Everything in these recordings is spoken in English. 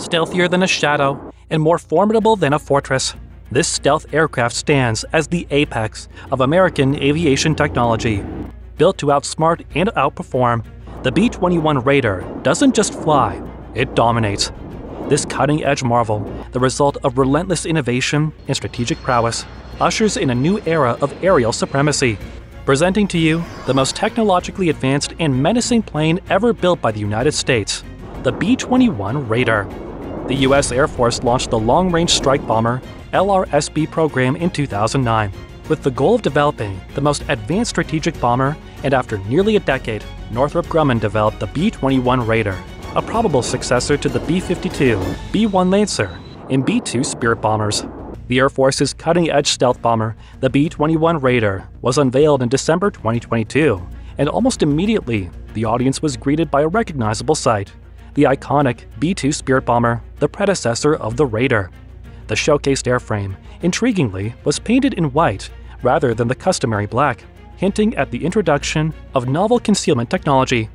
stealthier than a shadow, and more formidable than a fortress. This stealth aircraft stands as the apex of American aviation technology. Built to outsmart and outperform, the B-21 Raider doesn't just fly, it dominates. This cutting-edge marvel, the result of relentless innovation and strategic prowess, ushers in a new era of aerial supremacy. Presenting to you the most technologically advanced and menacing plane ever built by the United States, the B-21 Raider. The U.S. Air Force launched the long-range strike bomber L-RASM program in 2009, with the goal of developing the most advanced strategic bomber, and after nearly a decade, Northrop Grumman developed the B-21 Raider, a probable successor to the B-52, B-1 Lancer, and B-2 Spirit bombers. The Air Force's cutting-edge stealth bomber, the B-21 Raider, was unveiled in December 2022, and almost immediately, the audience was greeted by a recognizable sight, the iconic B-2 Spirit bomber, the predecessor of the Raider. The showcased airframe, intriguingly, was painted in white rather than the customary black, hinting at the introduction of novel concealment technology.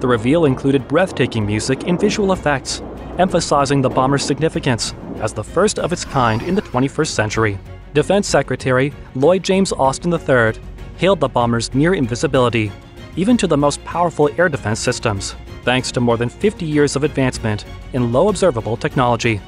The reveal included breathtaking music and visual effects, emphasizing the bomber's significance as the first of its kind in the 21st century. Defense Secretary Lloyd James Austin III hailed the bomber's near invisibility, even to the most powerful air defense systems, thanks to more than 50 years of advancement in low observable technology.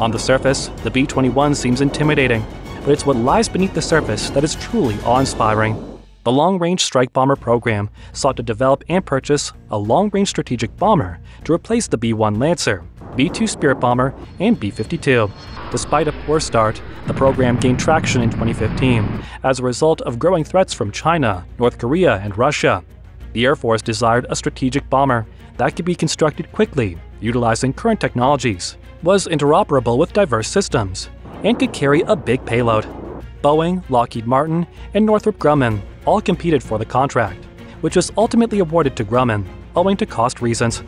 On the surface, the B-21 seems intimidating, but it's what lies beneath the surface that is truly awe-inspiring. The long-range strike bomber program sought to develop and purchase a long-range strategic bomber to replace the B-1 Lancer, B-2 Spirit bomber, and B-52. Despite a poor start, the program gained traction in 2015 as a result of growing threats from China, North Korea, and Russia. The Air Force desired a strategic bomber that could be constructed quickly, utilizing current technologies, was interoperable with diverse systems, and could carry a big payload. Boeing, Lockheed Martin, and Northrop Grumman all competed for the contract, which was ultimately awarded to Grumman, owing to cost reasons.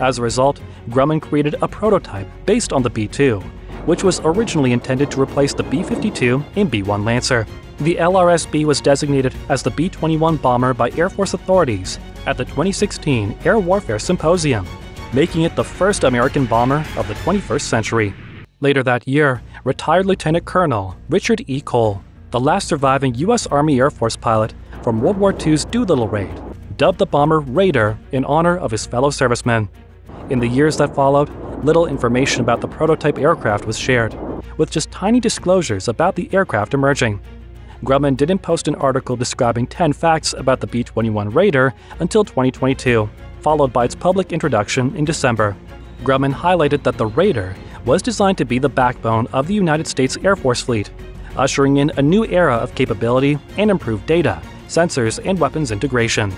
As a result, Grumman created a prototype based on the B-2, which was originally intended to replace the B-52 and B-1 Lancer. The L-RASM was designated as the B-21 bomber by Air Force authorities at the 2016 Air Warfare Symposium, making it the first American bomber of the 21st century. Later that year, retired Lieutenant Colonel Richard E. Cole, the last surviving U.S. Army Air Force pilot from World War II's Doolittle Raid, dubbed the bomber Raider in honor of his fellow servicemen. In the years that followed, little information about the prototype aircraft was shared, with just tiny disclosures about the aircraft emerging. Grumman didn't post an article describing 10 facts about the B-21 Raider until 2022, followed by its public introduction in December. Grumman highlighted that the Raider was designed to be the backbone of the United States Air Force fleet, ushering in a new era of capability and improved data, sensors, and weapons integration.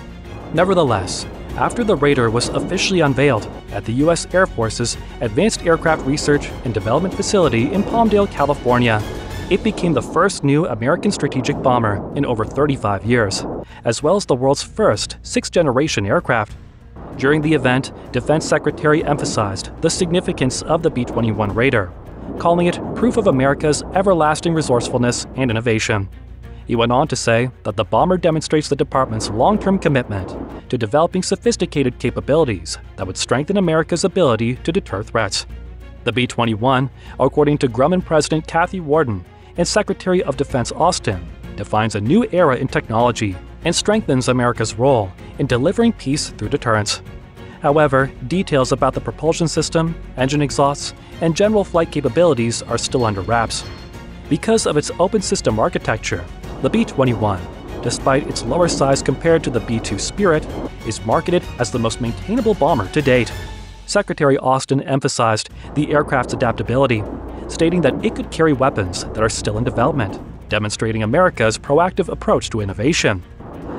Nevertheless, after the Raider was officially unveiled at the U.S. Air Force's Advanced Aircraft Research and Development Facility in Palmdale, California, it became the first new American strategic bomber in over 35 years, as well as the world's first sixth-generation aircraft. During the event, Defense Secretary emphasized the significance of the B-21 Raider, calling it proof of America's everlasting resourcefulness and innovation. He went on to say that the bomber demonstrates the department's long-term commitment to developing sophisticated capabilities that would strengthen America's ability to deter threats. The B-21, according to Grumman President Kathy Warden and Secretary of Defense Austin, defines a new era in technology and strengthens America's role in delivering peace through deterrence. However, details about the propulsion system, engine exhausts, and general flight capabilities are still under wraps. Because of its open system architecture, the B-21, despite its lower size compared to the B-2 Spirit, is marketed as the most maintainable bomber to date. Secretary Austin emphasized the aircraft's adaptability, stating that it could carry weapons that are still in development, demonstrating America's proactive approach to innovation.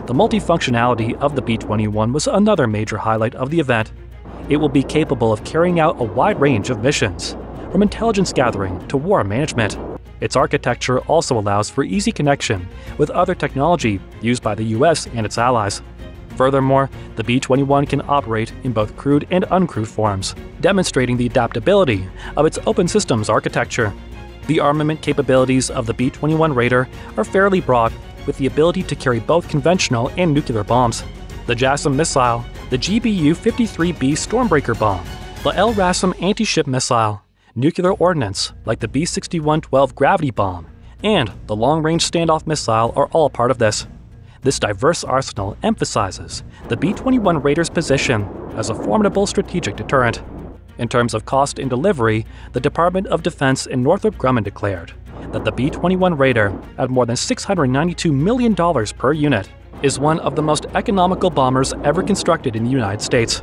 The multifunctionality of the B-21 was another major highlight of the event. It will be capable of carrying out a wide range of missions, from intelligence gathering to war management. Its architecture also allows for easy connection with other technology used by the U.S. and its allies. Furthermore, the B-21 can operate in both crewed and uncrewed forms, demonstrating the adaptability of its open systems architecture. The armament capabilities of the B-21 Raider are fairly broad, with the ability to carry both conventional and nuclear bombs. The JASSM missile, the GBU-53B Stormbreaker bomb, The L-RASM anti-ship missile, nuclear ordnance like the B-61-12 gravity bomb, and the long-range standoff missile are all part of this. This diverse arsenal emphasizes the B-21 Raider's position as a formidable strategic deterrent. In terms of cost and delivery, the Department of Defense and Northrop Grumman declared that the B-21 Raider, at more than $692 million per unit, is one of the most economical bombers ever constructed in the United States.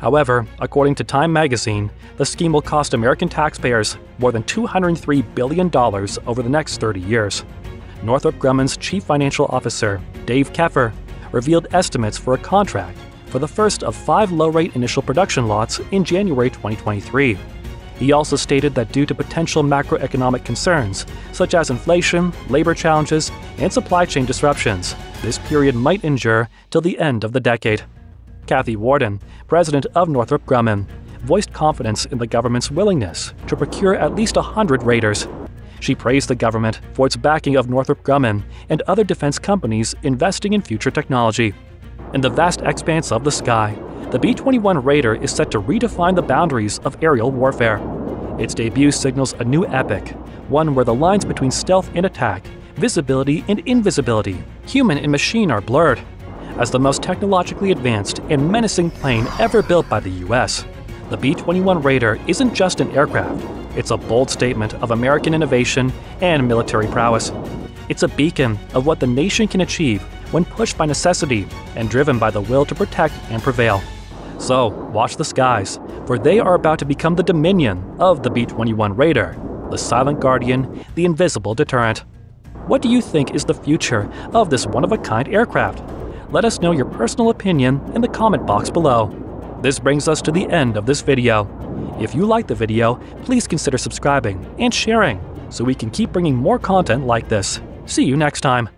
However, according to Time magazine, the scheme will cost American taxpayers more than $203 billion over the next 30 years. Northrop Grumman's chief financial officer, Dave Keffer, revealed estimates for a contract for the first of 5 low-rate initial production lots in January 2023. He also stated that due to potential macroeconomic concerns, such as inflation, labor challenges, and supply chain disruptions, this period might endure till the end of the decade. Kathy Warden, president of Northrop Grumman, voiced confidence in the government's willingness to procure at least 100 Raiders. She praised the government for its backing of Northrop Grumman and other defense companies investing in future technology. In the vast expanse of the sky, the B-21 Raider is set to redefine the boundaries of aerial warfare. Its debut signals a new epoch, one where the lines between stealth and attack, visibility and invisibility, human and machine are blurred. As the most technologically advanced and menacing plane ever built by the US, the B-21 Raider isn't just an aircraft, it's a bold statement of American innovation and military prowess. It's a beacon of what the nation can achieve when pushed by necessity and driven by the will to protect and prevail. So, watch the skies, for they are about to become the dominion of the B-21 Raider, the silent guardian, the invisible deterrent. What do you think is the future of this one-of-a-kind aircraft? Let us know your personal opinion in the comment box below. This brings us to the end of this video. If you like the video, please consider subscribing and sharing so we can keep bringing more content like this. See you next time.